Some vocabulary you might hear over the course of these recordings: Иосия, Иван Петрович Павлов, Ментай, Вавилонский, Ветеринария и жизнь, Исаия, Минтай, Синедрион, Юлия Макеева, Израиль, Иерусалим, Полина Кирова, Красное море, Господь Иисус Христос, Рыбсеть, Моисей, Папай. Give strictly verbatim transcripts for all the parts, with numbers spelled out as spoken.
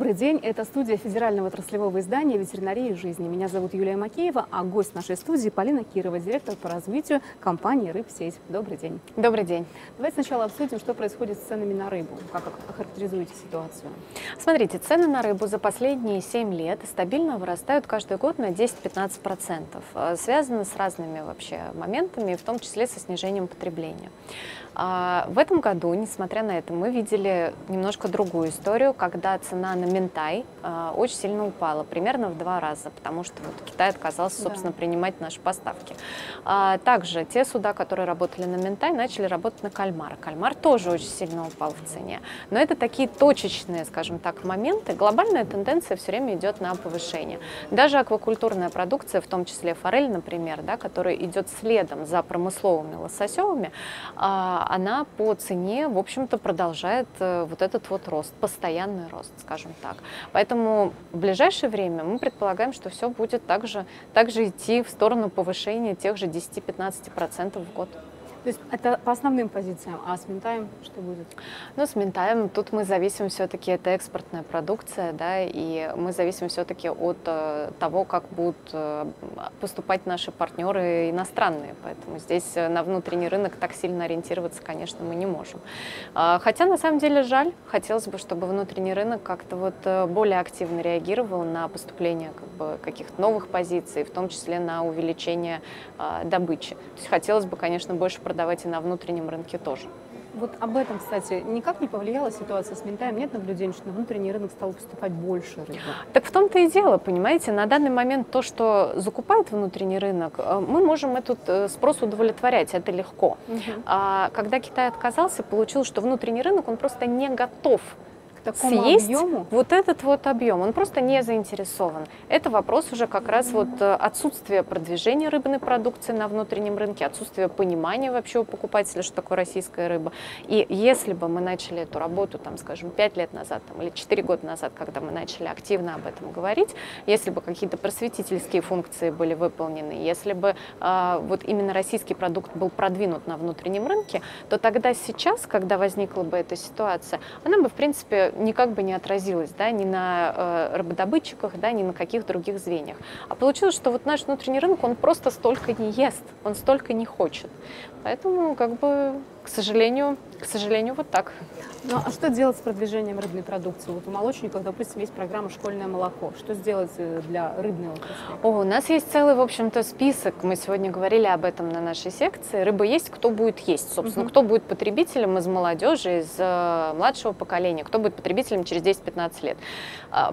Добрый день, это студия федерального отраслевого издания «Ветеринария и жизнь». Меня зовут Юлия Макеева, а гость нашей студии Полина Кирова, директор по развитию компании «Рыбсеть». Добрый день. Добрый день. Давайте сначала обсудим, что происходит с ценами на рыбу. Как охарактеризуете ситуацию? Смотрите, цены на рыбу за последние семь лет стабильно вырастают каждый год на десять-пятнадцать процентов. Связаны с разными вообще моментами, в том числе со снижением потребления. В этом году, несмотря на это, мы видели немножко другую историю, когда цена на Ментай э, очень сильно упала, примерно в два раза, потому что вот, Китай отказался, собственно, да. принимать наши поставки. А, также те суда, которые работали на Ментай, начали работать на кальмар. Кальмар тоже очень сильно упал в цене. Но это такие точечные, скажем так, моменты. Глобальная тенденция все время идет на повышение. Даже аквакультурная продукция, в том числе форель, например, да, которая идет следом за промысловыми лососевыми, э, она по цене, в общем-то, продолжает э, вот этот вот рост, постоянный рост, скажем так. Поэтому в ближайшее время мы предполагаем, что все будет также, также идти в сторону повышения тех же десять-пятнадцать процентов в год. То есть это по основным позициям, а с Минтаем что будет? Ну, с Минтаем тут мы зависим все-таки, это экспортная продукция, да, и мы зависим все-таки от того, как будут поступать наши партнеры иностранные, поэтому здесь на внутренний рынок так сильно ориентироваться, конечно, мы не можем. Хотя, на самом деле, жаль, хотелось бы, чтобы внутренний рынок как-то вот более активно реагировал на поступление как бы каких-то новых позиций, в том числе на увеличение добычи. То есть хотелось бы, конечно, больше продукции продавать и на внутреннем рынке тоже. Вот об этом, кстати, никак не повлияла ситуация с Минтаем? Нет наблюдений, что на внутренний рынок стало поступать больше рыбы? Так в том-то и дело, понимаете, на данный момент то, что закупает внутренний рынок, мы можем этот спрос удовлетворять, это легко. Угу. А когда Китай отказался, получилось, что внутренний рынок, он просто не готов съесть объему? Вот этот вот объем, он просто не заинтересован. Это вопрос уже как раз вот отсутствия продвижения рыбной продукции на внутреннем рынке, отсутствие понимания вообще у покупателя, что такое российская рыба. И если бы мы начали эту работу, там, скажем, пять лет назад там, или четыре года назад, когда мы начали активно об этом говорить, если бы какие-то просветительские функции были выполнены, если бы э, вот именно российский продукт был продвинут на внутреннем рынке, то тогда сейчас, когда возникла бы эта ситуация, она бы, в принципе, никак бы не отразилось, да, ни на э, рыбодобытчиках, да, ни на каких других звеньях. А получилось, что вот наш внутренний рынок, он просто столько не ест, он столько не хочет. Поэтому, как бы, к сожалению, к сожалению, вот так. Ну, а что делать с продвижением рыбной продукции? Вот у молочников, допустим, есть программа «Школьное молоко». Что сделать для рыбной отрасли? О, у нас есть целый, в общем-то, список. Мы сегодня говорили об этом на нашей секции. Рыба есть, кто будет есть, собственно. Угу. Кто будет потребителем из молодежи, из э, младшего поколения, кто будет потребителем через десять-пятнадцать лет.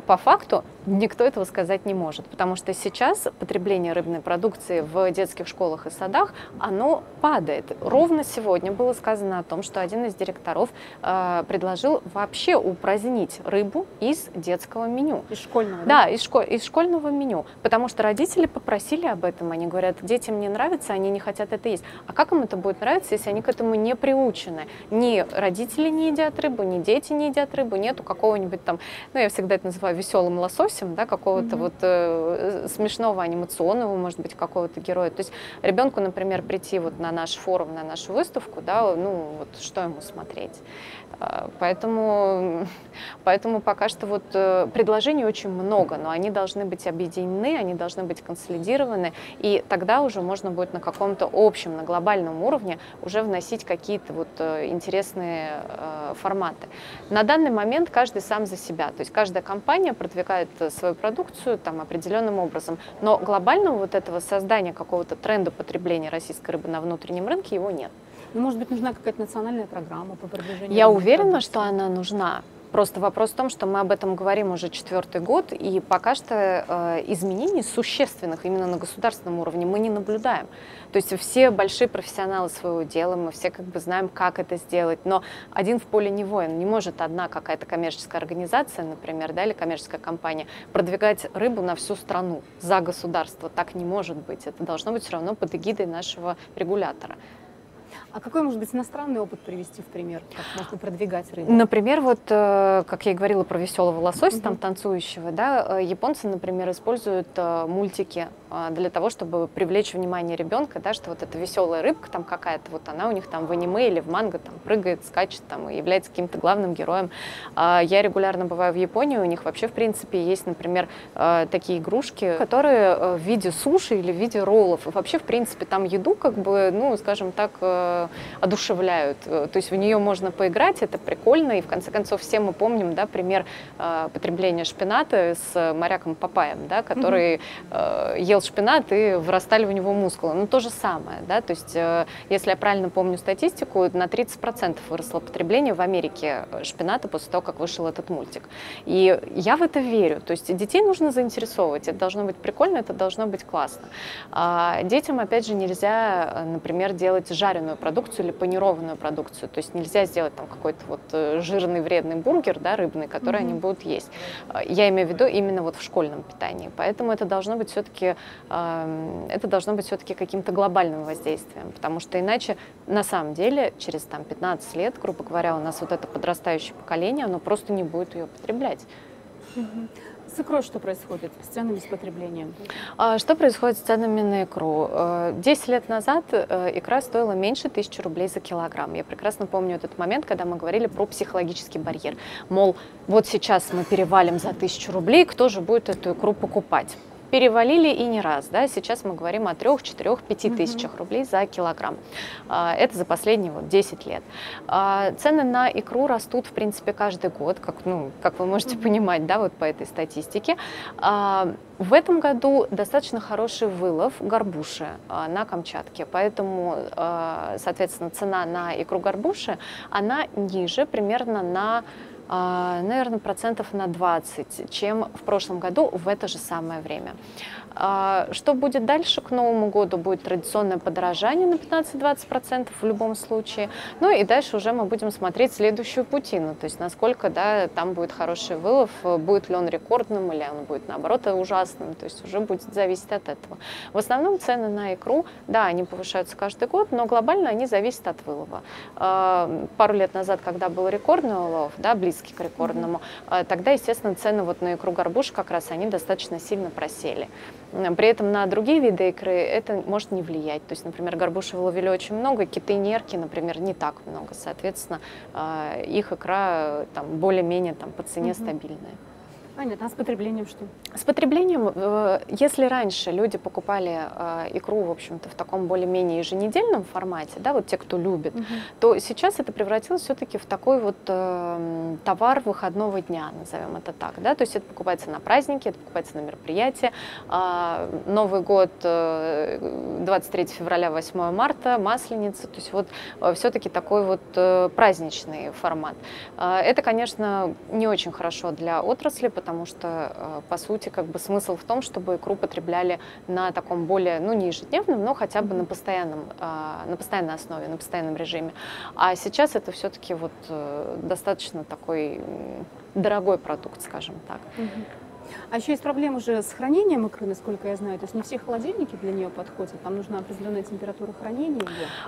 По факту никто этого сказать не может, потому что сейчас потребление рыбной продукции в детских школах и садах, оно падает. Ровно сегодня было сказано о том, что один из директоров э, предложил вообще упразднить рыбу из детского меню. Из школьного? Да, да из, шко из школьного меню, потому что родители попросили об этом, они говорят, детям не нравится, они не хотят это есть. А как им это будет нравиться, если они к этому не приучены? Ни родители не едят рыбу, ни дети не едят рыбу, нету какого-нибудь там, ну я всегда это называю веселым лососем, да, какого-то mm-hmm. вот э, смешного анимационного, может быть, какого-то героя. То есть ребенку, например, прийти вот на наш форум, на нашу выставку, да, ну вот что ему смотреть. Поэтому, поэтому пока что вот предложений очень много, но они должны быть объединены, они должны быть консолидированы, и тогда уже можно будет на каком-то общем, на глобальном уровне уже вносить какие-то вот интересные э, форматы. На данный момент каждый сам за себя, то есть каждая компания продвигает свою продукцию там определенным образом, но глобального вот этого создания какого-то тренда потребления российской рыбы на внутреннем рынке его нет. Ну, может быть, нужна какая-то национальная программа по продвижению? Я уверена, продукции. Что она нужна. Просто вопрос в том, что мы об этом говорим уже четвертый год, и пока что э, изменений существенных именно на государственном уровне мы не наблюдаем. То есть все большие профессионалы своего дела, мы все как бы знаем, как это сделать, но один в поле не воин. Не может одна какая-то коммерческая организация, например, да, или коммерческая компания продвигать рыбу на всю страну за государство. Так не может быть. Это должно быть все равно под эгидой нашего регулятора. А какой, может быть, иностранный опыт привести в пример, как можно продвигать рыбу? Например, вот, как я и говорила про веселого лосося, mm-hmm. там танцующего, да, японцы, например, используют мультики для того, чтобы привлечь внимание ребенка, да, что вот эта веселая рыбка там какая-то, вот она у них там в аниме или в манго там прыгает, скачет там и является каким-то главным героем. Я регулярно бываю в Японии, у них вообще, в принципе, есть, например, такие игрушки, которые в виде суши или в виде роллов. И вообще, в принципе, там еду, как бы, ну, скажем так, одушевляют. То есть в нее можно поиграть, это прикольно. И в конце концов все мы помним, да, пример э, потребления шпината с моряком Папаем, да, который э, ел шпинат и вырастали у него мускулы. Ну то же самое, да, то есть э, если я правильно помню статистику, на тридцать процентов выросло потребление в Америке шпината после того, как вышел этот мультик. И я в это верю. То есть детей нужно заинтересовывать, это должно быть прикольно, это должно быть классно. А детям, опять же, нельзя, например, делать жареную продукцию или панированную продукцию. То есть нельзя сделать там какой-то вот жирный вредный бургер, да, рыбный, который mm-hmm. они будут есть. Я имею в виду именно вот в школьном питании. Поэтому это должно быть все-таки э, это должно быть все-таки каким-то глобальным воздействием, потому что иначе на самом деле через там пятнадцать лет, грубо говоря, у нас вот это подрастающее поколение, оно просто не будет ее потреблять. Mm-hmm. С икрой что происходит? С ценами, с потреблением? Что происходит с ценами на икру? десять лет назад икра стоила меньше тысячи рублей за килограмм. Я прекрасно помню этот момент, когда мы говорили про психологический барьер. Мол, вот сейчас мы перевалим за тысячу рублей, кто же будет эту икру покупать? Перевалили и не раз, да, сейчас мы говорим о трёх, четырёх, пяти тысячах рублей за килограмм. Это за последние вот десять лет. Цены на икру растут, в принципе, каждый год, как, ну, как вы можете понимать, да, вот по этой статистике. В этом году достаточно хороший вылов горбуши на Камчатке, поэтому, соответственно, цена на икру горбуши, она ниже примерно на... наверное, процентов на двадцать, чем в прошлом году в это же самое время. Что будет дальше? К Новому году будет традиционное подорожание на пятнадцать-двадцать процентов в любом случае. Ну и дальше уже мы будем смотреть следующую путину, то есть насколько, да, там будет хороший вылов, будет ли он рекордным или он будет, наоборот, ужасным, то есть уже будет зависеть от этого. В основном цены на икру, да, они повышаются каждый год, но глобально они зависят от вылова. Пару лет назад, когда был рекордный улов, да, близко к рекордному, тогда, естественно, цены вот на икру горбуш как раз они достаточно сильно просели. При этом на другие виды икры это может не влиять. То есть, например, горбуши выловили очень много, киты и нерки, например, не так много. Соответственно, их икра там более-менее там по цене угу. стабильная. Понятно. А с потреблением что? С потреблением, если раньше люди покупали икру, в общем-то, в таком более-менее еженедельном формате, да, вот те, кто любит, угу. то сейчас это превратилось все-таки в такой вот товар выходного дня, назовем это так, да, то есть это покупается на праздники, это покупается на мероприятия, Новый год, двадцать третье февраля, восьмое марта, Масленица, то есть вот все-таки такой вот праздничный формат. Это, конечно, не очень хорошо для отрасли, потому потому что, по сути, как бы смысл в том, чтобы икру потребляли на таком более, ну, не ежедневном, но хотя бы на постоянном, на постоянной основе, на постоянном режиме. А сейчас это все-таки вот достаточно такой дорогой продукт, скажем так. А еще есть проблемы уже с хранением икры, насколько я знаю. То есть не все холодильники для нее подходят, там нужна определенная температура хранения.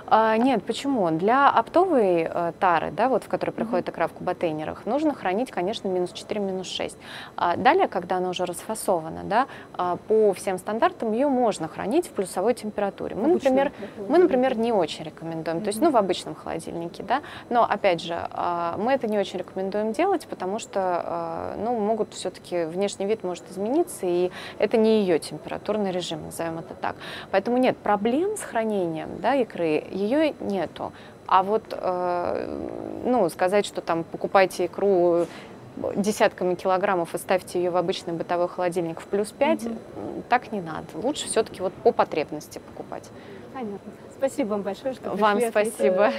А, нет, почему? Для оптовой э, тары, да, вот, в которой приходит икра в кубатейнерах, нужно хранить, конечно, минус четыре, минус шесть. А далее, когда она уже расфасована, да, а, по всем стандартам ее можно хранить в плюсовой температуре. Мы, например, мы, например, не очень рекомендуем, mm-hmm. то есть, ну, в обычном холодильнике, да, но, опять же, а, мы это не очень рекомендуем делать, потому что, а, ну, могут все-таки внешний вид может измениться, и это не ее температурный режим, назовем это так. Поэтому нет проблем с хранением, да, икры, ее нету. А вот, э, ну, сказать, что там покупайте икру десятками килограммов и ставьте ее в обычный бытовой холодильник в плюс пять, mm-hmm. так не надо. Лучше все-таки вот по потребности покупать. Понятно. Спасибо вам большое, что пришли. Вам спасибо.